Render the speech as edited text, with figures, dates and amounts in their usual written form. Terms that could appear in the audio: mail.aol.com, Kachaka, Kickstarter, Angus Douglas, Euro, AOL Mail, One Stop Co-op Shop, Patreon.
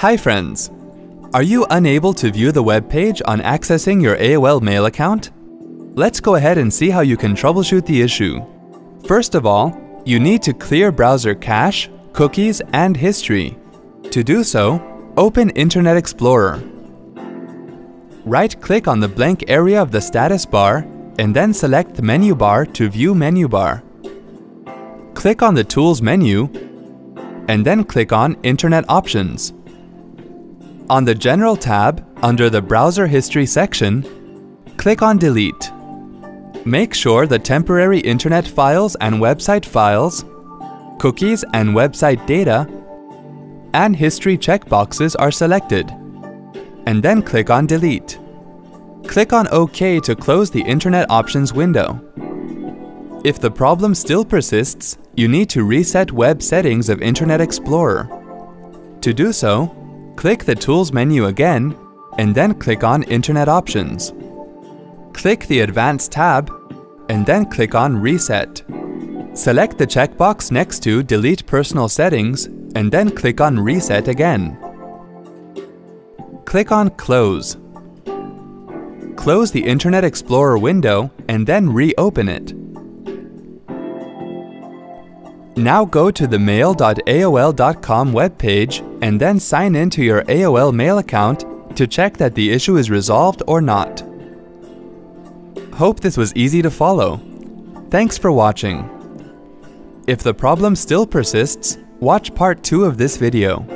Hi friends! Are you unable to view the web page on accessing your AOL Mail account? Let's go ahead and see how you can troubleshoot the issue. First of all, you need to clear browser cache, cookies, and history. To do so, open Internet Explorer. Right-click on the blank area of the status bar and then select the menu bar to view menu bar. Click on the Tools menu and then click on Internet Options. On the General tab, under the Browser History section, click on Delete. Make sure the temporary internet files and website files, cookies and website data, and history checkboxes are selected, and then click on Delete. Click on OK to close the Internet Options window. If the problem still persists, you need to reset web settings of Internet Explorer. To do so, click the Tools menu again, and then click on Internet Options. Click the Advanced tab, and then click on Reset. Select the checkbox next to Delete Personal Settings, and then click on Reset again. Click on Close. Close the Internet Explorer window and then reopen it. Now go to the mail.aol.com webpage and then sign in to your AOL Mail account to check that the issue is resolved or not. Hope this was easy to follow. Thanks for watching. If the problem still persists, watch part 2 of this video.